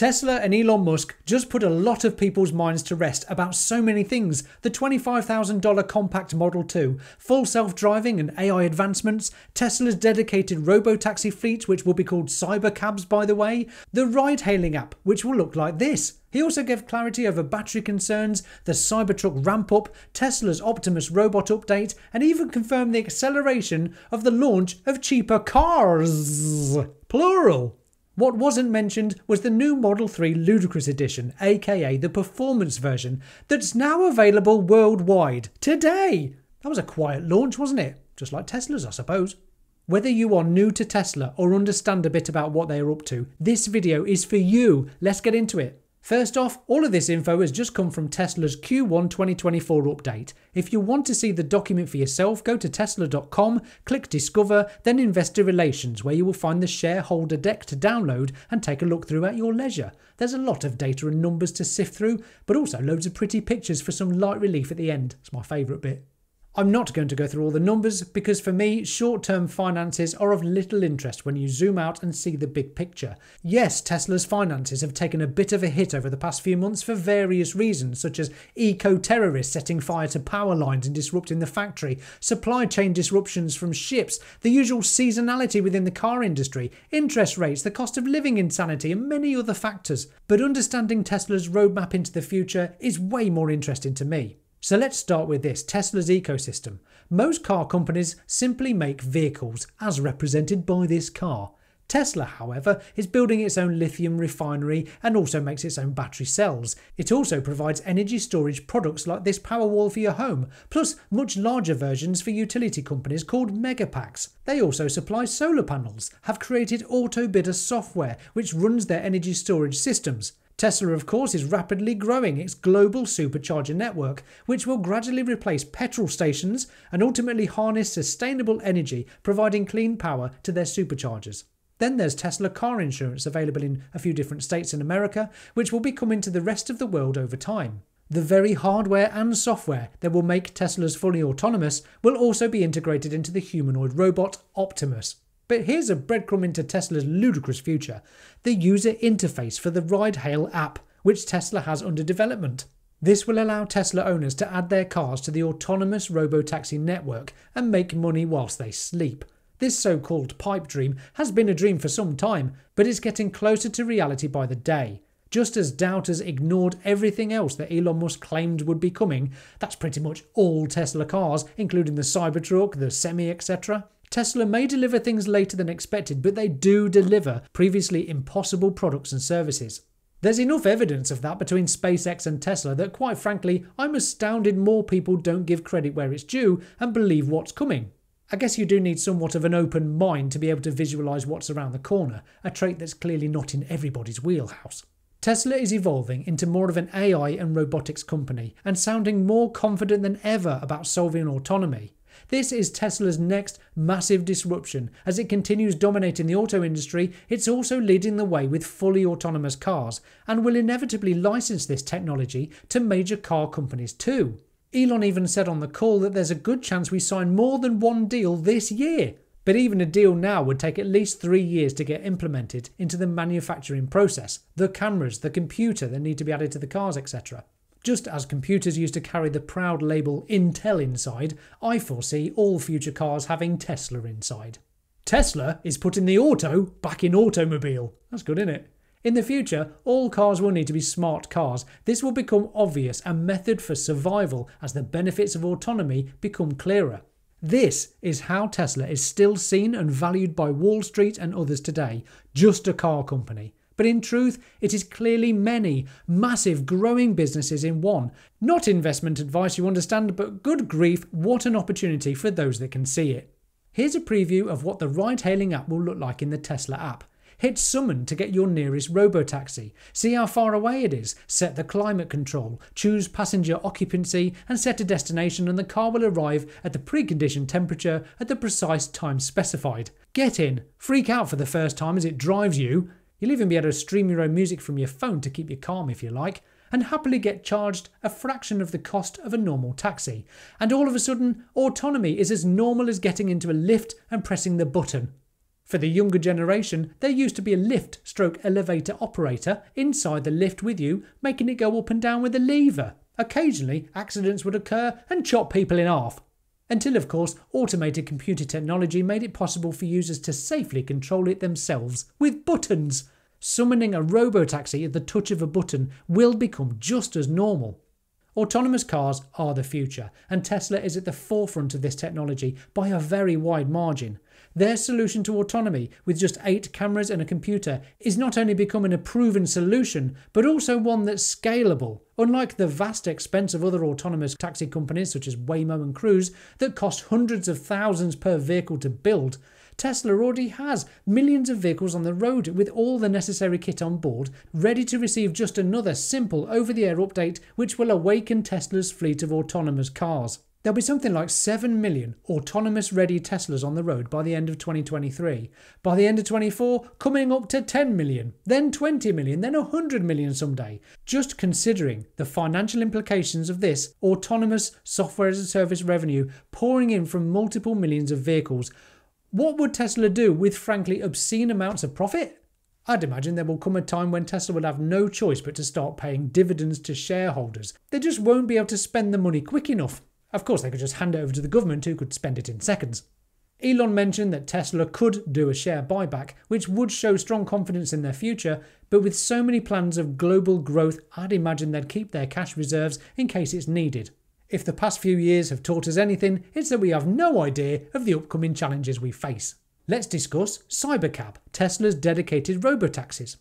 Tesla and Elon Musk just put a lot of people's minds to rest about so many things. The $25,000 compact Model 2, full self-driving and AI advancements, Tesla's dedicated robo-taxi fleet, which will be called CyberCabs by the way, the ride-hailing app, which will look like this. He also gave clarity over battery concerns, the Cybertruck ramp-up, Tesla's Optimus robot update, and even confirmed the acceleration of the launch of cheaper cars. Plural. What wasn't mentioned was the new Model 3 Ludicrous Edition, aka the performance version, that's now available worldwide today. That was a quiet launch, wasn't it? Just like Tesla's, I suppose. Whether you are new to Tesla or understand a bit about what they are up to, this video is for you. Let's get into it. First off, all of this info has just come from Tesla's Q1 2024 update. If you want to see the document for yourself, go to tesla.com, click Discover, then Investor Relations, where you will find the shareholder deck to download and take a look through at your leisure. There's a lot of data and numbers to sift through, but also loads of pretty pictures for some light relief at the end. It's my favourite bit. I'm not going to go through all the numbers because for me, short-term finances are of little interest when you zoom out and see the big picture. Yes, Tesla's finances have taken a bit of a hit over the past few months for various reasons, such as eco-terrorists setting fire to power lines and disrupting the factory, supply chain disruptions from ships, the usual seasonality within the car industry, interest rates, the cost of living insanity, and many other factors. But understanding Tesla's roadmap into the future is way more interesting to me. So let's start with this, Tesla's ecosystem. Most car companies simply make vehicles, as represented by this car. Tesla, however, is building its own lithium refinery and also makes its own battery cells. It also provides energy storage products like this Powerwall for your home, plus much larger versions for utility companies called Megapacks. They also supply solar panels, have created Autobidder software, which runs their energy storage systems. Tesla, of course, is rapidly growing its global supercharger network, which will gradually replace petrol stations and ultimately harness sustainable energy, providing clean power to their superchargers. Then there's Tesla car insurance, available in a few different states in America, which will be coming to the rest of the world over time. The very hardware and software that will make Teslas fully autonomous will also be integrated into the humanoid robot Optimus. But here's a breadcrumb into Tesla's ludicrous future, the user interface for the RideHail app, which Tesla has under development. This will allow Tesla owners to add their cars to the autonomous robotaxi network and make money whilst they sleep. This so-called pipe dream has been a dream for some time, but it's getting closer to reality by the day. Just as doubters ignored everything else that Elon Musk claimed would be coming, that's pretty much all Tesla cars, including the Cybertruck, the Semi, etc. Tesla may deliver things later than expected, but they do deliver previously impossible products and services. There's enough evidence of that between SpaceX and Tesla that, quite frankly, I'm astounded more people don't give credit where it's due and believe what's coming. I guess you do need somewhat of an open mind to be able to visualize what's around the corner, a trait that's clearly not in everybody's wheelhouse. Tesla is evolving into more of an AI and robotics company and sounding more confident than ever about solving autonomy. This is Tesla's next massive disruption. As it continues dominating the auto industry, it's also leading the way with fully autonomous cars and will inevitably license this technology to major car companies too. Elon even said on the call that there's a good chance we sign more than one deal this year. But even a deal now would take at least 3 years to get implemented into the manufacturing process, the cameras, the computer that need to be added to the cars, etc. Just as computers used to carry the proud label Intel inside, I foresee all future cars having Tesla inside. Tesla is putting the auto back in automobile. That's good, isn't it? In the future, all cars will need to be smart cars. This will become obvious, a method for survival as the benefits of autonomy become clearer. This is how Tesla is still seen and valued by Wall Street and others today, just a car company. But in truth, it is clearly many, massive, growing businesses in one. Not investment advice, you understand, but good grief, what an opportunity for those that can see it. Here's a preview of what the ride-hailing app will look like in the Tesla app. Hit summon to get your nearest robotaxi, see how far away it is, set the climate control, choose passenger occupancy and set a destination, and the car will arrive at the preconditioned temperature at the precise time specified. Get in, freak out for the first time as it drives you. You'll even be able to stream your own music from your phone to keep you calm if you like, and happily get charged a fraction of the cost of a normal taxi. And all of a sudden, autonomy is as normal as getting into a lift and pressing the button. For the younger generation, there used to be a lift/elevator operator inside the lift with you, making it go up and down with a lever. Occasionally, accidents would occur and chop people in half. Until, of course, automated computer technology made it possible for users to safely control it themselves with buttons. Summoning a robotaxi at the touch of a button will become just as normal. Autonomous cars are the future, and Tesla is at the forefront of this technology by a very wide margin. Their solution to autonomy, with just 8 cameras and a computer, is not only becoming a proven solution, but also one that's scalable, unlike the vast expense of other autonomous taxi companies such as Waymo and Cruise that cost hundreds of thousands per vehicle to build. Tesla already has millions of vehicles on the road with all the necessary kit on board, ready to receive just another simple over-the-air update which will awaken Tesla's fleet of autonomous cars. There'll be something like 7 million autonomous-ready Teslas on the road by the end of 2023. By the end of 2024, coming up to 10 million, then 20 million, then 100 million someday. Just considering the financial implications of this autonomous software-as-a-service revenue pouring in from multiple millions of vehicles, what would Tesla do with, frankly, obscene amounts of profit? I'd imagine there will come a time when Tesla will have no choice but to start paying dividends to shareholders. They just won't be able to spend the money quick enough. Of course, they could just hand it over to the government who could spend it in seconds. Elon mentioned that Tesla could do a share buyback, which would show strong confidence in their future, but with so many plans of global growth, I'd imagine they'd keep their cash reserves in case it's needed. If the past few years have taught us anything, it's that we have no idea of the upcoming challenges we face. Let's discuss CyberCab, Tesla's dedicated robotaxis.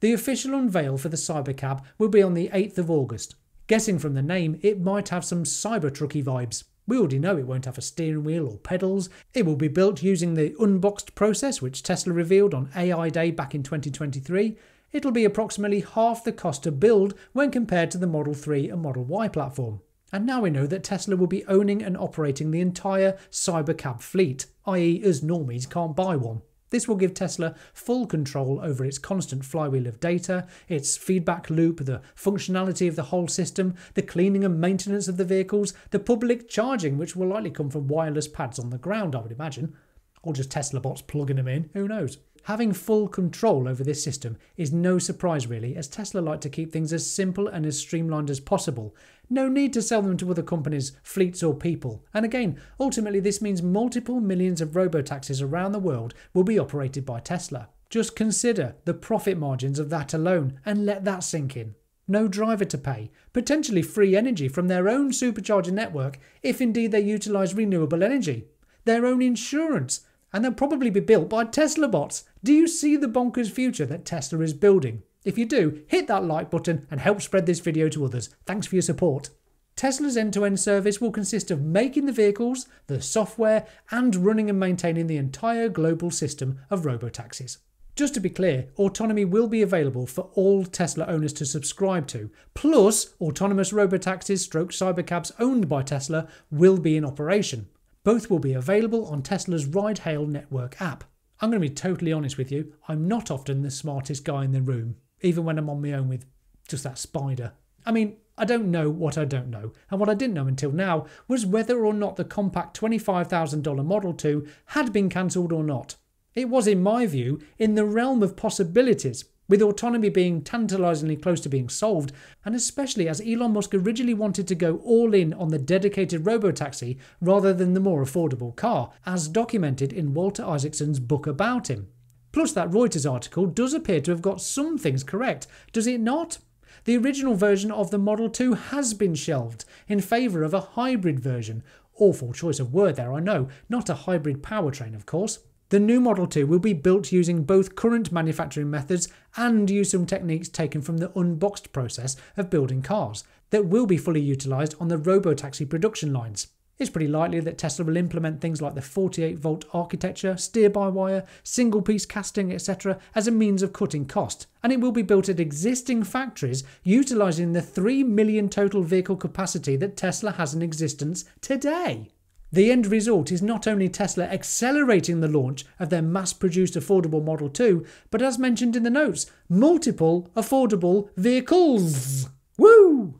The official unveil for the CyberCab will be on the 8th of August. Guessing from the name, it might have some Cybertrucky vibes. We already know it won't have a steering wheel or pedals. It will be built using the unboxed process which Tesla revealed on AI Day back in 2023. It'll be approximately half the cost to build when compared to the Model 3 and Model Y platform. And now we know that Tesla will be owning and operating the entire CyberCab fleet, i.e. us normies can't buy one. This will give Tesla full control over its constant flywheel of data, its feedback loop, the functionality of the whole system, the cleaning and maintenance of the vehicles, the public charging, which will likely come from wireless pads on the ground, I would imagine. Or just Tesla bots plugging them in, who knows. Having full control over this system is no surprise really, as Tesla like to keep things as simple and as streamlined as possible. No need to sell them to other companies, fleets or people. And again, ultimately this means multiple millions of robotaxis around the world will be operated by Tesla. Just consider the profit margins of that alone and let that sink in. No driver to pay, potentially free energy from their own supercharger network if indeed they utilise renewable energy, their own insurance, and they'll probably be built by Tesla bots. Do you see the bonkers future that Tesla is building? If you do, hit that like button and help spread this video to others. Thanks for your support. Tesla's end-to-end service will consist of making the vehicles, the software, and running and maintaining the entire global system of robotaxis. Just to be clear, autonomy will be available for all Tesla owners to subscribe to, plus autonomous robotaxis/cybercabs owned by Tesla will be in operation. Both will be available on Tesla's RideHail network app. I'm going to be totally honest with you, I'm not often the smartest guy in the room, even when I'm on my own with just that spider. I mean, I don't know what I don't know, and what I didn't know until now was whether or not the compact $25,000 Model 2 had been cancelled or not. It was, in my view, in the realm of possibilities, with autonomy being tantalisingly close to being solved, and especially as Elon Musk originally wanted to go all in on the dedicated robotaxi rather than the more affordable car, as documented in Walter Isaacson's book about him. Plus that Reuters article does appear to have got some things correct, does it not? The original version of the Model 2 has been shelved in favour of a hybrid version. Awful choice of word there, I know, not a hybrid powertrain of course. The new Model 2 will be built using both current manufacturing methods and use some techniques taken from the unboxed process of building cars that will be fully utilised on the robotaxi production lines. It's pretty likely that Tesla will implement things like the 48-volt architecture, steer-by-wire, single-piece casting, etc. as a means of cutting cost, and it will be built at existing factories utilising the 3 million total vehicle capacity that Tesla has in existence today. The end result is not only Tesla accelerating the launch of their mass-produced affordable Model 2, but as mentioned in the notes, multiple affordable vehicles. Woo!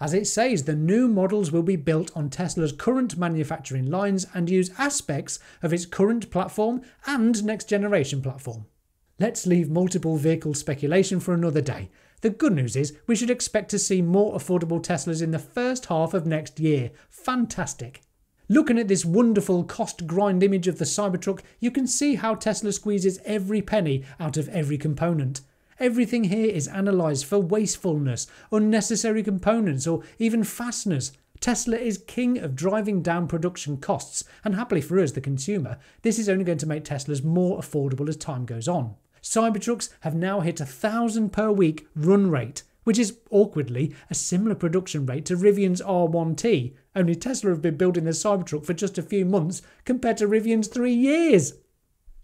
As it says, the new models will be built on Tesla's current manufacturing lines and use aspects of its current platform and next-generation platform. Let's leave multiple vehicle speculation for another day. The good news is we should expect to see more affordable Teslas in the first half of next year. Fantastic. Looking at this wonderful cost grind image of the Cybertruck, you can see how Tesla squeezes every penny out of every component. Everything here is analysed for wastefulness, unnecessary components, or even fasteners. Tesla is king of driving down production costs, and happily for us, the consumer, this is only going to make Teslas more affordable as time goes on. Cybertrucks have now hit 1,000 per week run rate, which is, awkwardly, a similar production rate to Rivian's R1T, only Tesla have been building the Cybertruck for just a few months compared to Rivian's 3 years.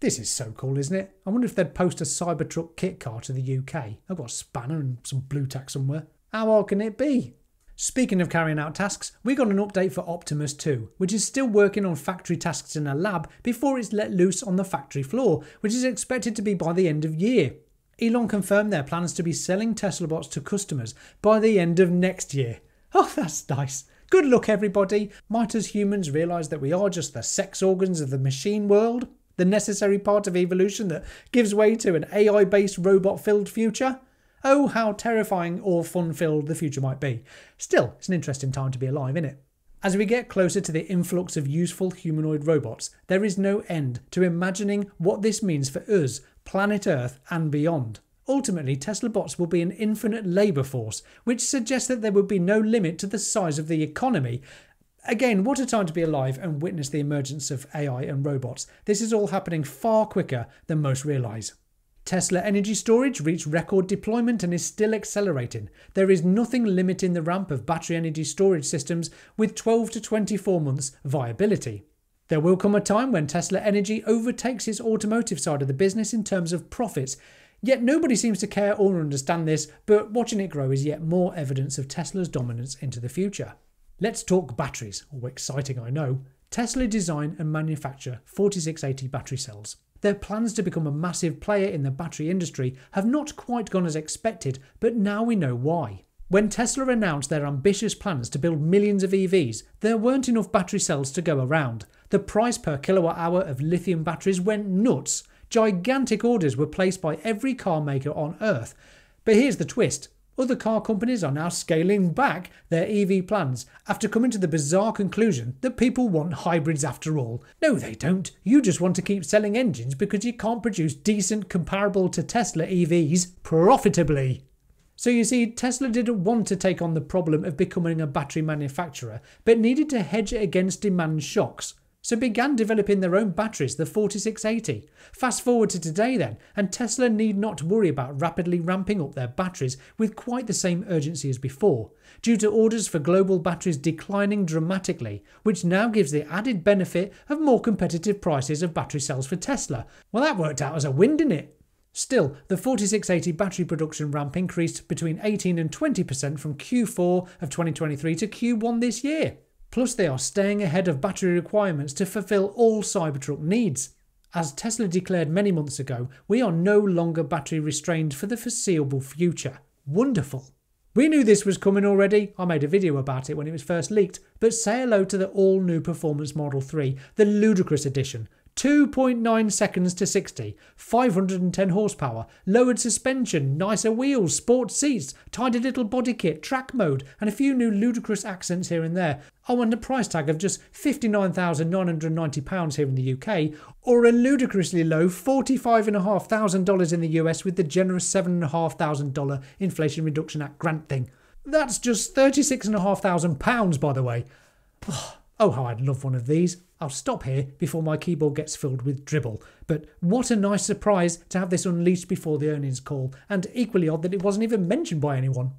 This is so cool, isn't it? I wonder if they'd post a Cybertruck kit car to the UK. I've got a spanner and some blue tack somewhere. How hard can it be? Speaking of carrying out tasks, we got an update for Optimus 2, which is still working on factory tasks in a lab before it's let loose on the factory floor, which is expected to be by the end of year. Elon confirmed their plans to be selling Tesla bots to customers by the end of next year. Oh, that's nice. Good luck, everybody. Might as humans realise that we are just the sex organs of the machine world? The necessary part of evolution that gives way to an AI-based robot-filled future? Oh, how terrifying or fun-filled the future might be. Still, it's an interesting time to be alive, innit? As we get closer to the influx of useful humanoid robots, there is no end to imagining what this means for us, planet Earth and beyond. Ultimately, Tesla bots will be an infinite labour force, which suggests that there would be no limit to the size of the economy. Again, what a time to be alive and witness the emergence of AI and robots. This is all happening far quicker than most realise. Tesla energy storage reached record deployment and is still accelerating. There is nothing limiting the ramp of battery energy storage systems with 12 to 24 months viability. There will come a time when Tesla Energy overtakes its automotive side of the business in terms of profits. Yet nobody seems to care or understand this, but watching it grow is yet more evidence of Tesla's dominance into the future. Let's talk batteries, or exciting I know. Tesla design and manufacture 4680 battery cells. Their plans to become a massive player in the battery industry have not quite gone as expected, but now we know why. When Tesla announced their ambitious plans to build millions of EVs, there weren't enough battery cells to go around. The price per kilowatt hour of lithium batteries went nuts. Gigantic orders were placed by every car maker on Earth. But here's the twist. Other car companies are now scaling back their EV plans after coming to the bizarre conclusion that people want hybrids after all. No, they don't. You just want to keep selling engines because you can't produce decent, comparable to Tesla EVs profitably. So you see, Tesla didn't want to take on the problem of becoming a battery manufacturer, but needed to hedge it against demand shocks. So began developing their own batteries, the 4680. Fast forward to today then, and Tesla need not worry about rapidly ramping up their batteries with quite the same urgency as before, due to orders for global batteries declining dramatically, which now gives the added benefit of more competitive prices of battery cells for Tesla. Well, that worked out as a win, didn't it? Still, the 4680 battery production ramp increased between 18 and 20% from Q4 of 2023 to Q1 this year. Plus, they are staying ahead of battery requirements to fulfill all Cybertruck needs. As Tesla declared many months ago, we are no longer battery restrained for the foreseeable future. Wonderful. We knew this was coming already. I made a video about it when it was first leaked, but say hello to the all-new performance Model 3, the Ludicrous edition. 2.9 seconds to 60, 510 horsepower, lowered suspension, nicer wheels, sport seats, tidy little body kit, track mode, and a few new ludicrous accents here and there. Oh, and a price tag of just £59,990 here in the UK, or a ludicrously low $45,500 in the US with the generous $7,500 Inflation Reduction Act grant thing. That's just £36,500, by the way. Oh, how I'd love one of these. I'll stop here before my keyboard gets filled with dribble. But what a nice surprise to have this unleashed before the earnings call, and equally odd that it wasn't even mentioned by anyone.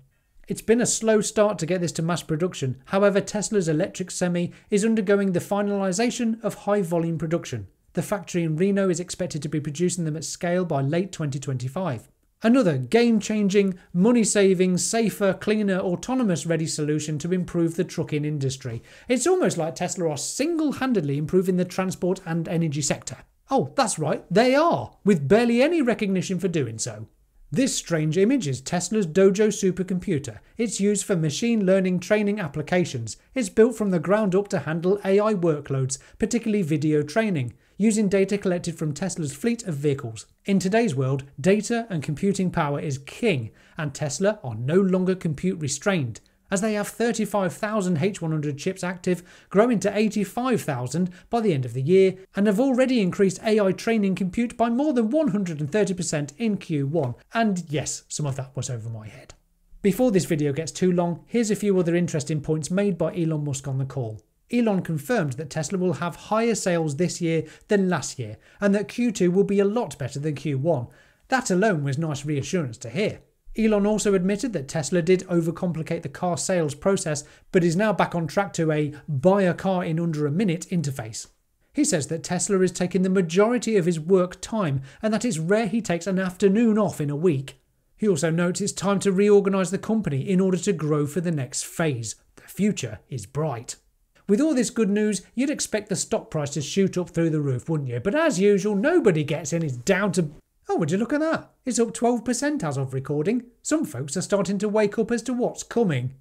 It's been a slow start to get this to mass production. However, Tesla's electric semi is undergoing the finalisation of high-volume production. The factory in Reno is expected to be producing them at scale by late 2025. Another game-changing, money-saving, safer, cleaner, autonomous-ready solution to improve the trucking industry. It's almost like Tesla are single-handedly improving the transport and energy sector. Oh, that's right, they are, with barely any recognition for doing so. This strange image is Tesla's Dojo supercomputer. It's used for machine learning training applications. It's built from the ground up to handle AI workloads, particularly video training, using data collected from Tesla's fleet of vehicles. In today's world, data and computing power is king, and Tesla are no longer compute restrained, as they have 35,000 H100 chips active, growing to 85,000 by the end of the year, and have already increased AI training compute by more than 130% in Q1. And yes, some of that was over my head. Before this video gets too long, here's a few other interesting points made by Elon Musk on the call. Elon confirmed that Tesla will have higher sales this year than last year, and that Q2 will be a lot better than Q1. That alone was nice reassurance to hear. Elon also admitted that Tesla did overcomplicate the car sales process, but is now back on track to a buy a car in under a minute interface. He says that Tesla is taking the majority of his work time, and that it's rare he takes an afternoon off in a week. He also notes it's time to reorganize the company in order to grow for the next phase. The future is bright. With all this good news, you'd expect the stock price to shoot up through the roof, wouldn't you? But as usual, nobody gets in. It's down to... oh, would you look at that? It's up 12% as of recording. Some folks are starting to wake up as to what's coming.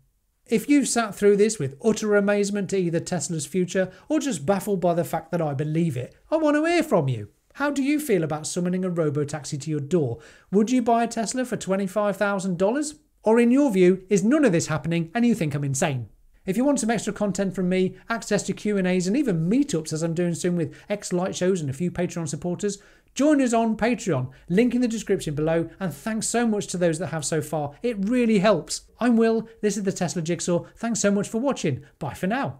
If you've sat through this with utter amazement to either Tesla's future or just baffled by the fact that I believe it, I want to hear from you. How do you feel about summoning a robotaxi to your door? Would you buy a Tesla for $25,000? Or in your view, is none of this happening and you think I'm insane? If you want some extra content from me, access to Q&As and even meetups as I'm doing soon with X-Light shows and a few Patreon supporters, join us on Patreon, link in the description below, and thanks so much to those that have so far. It really helps. I'm Will, this is the Tesla Jigsaw, thanks so much for watching, bye for now.